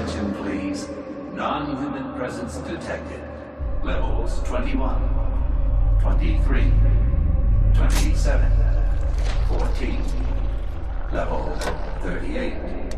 attention, please. Non-human presence detected. Levels 21, 23, 27, 14. Level 38.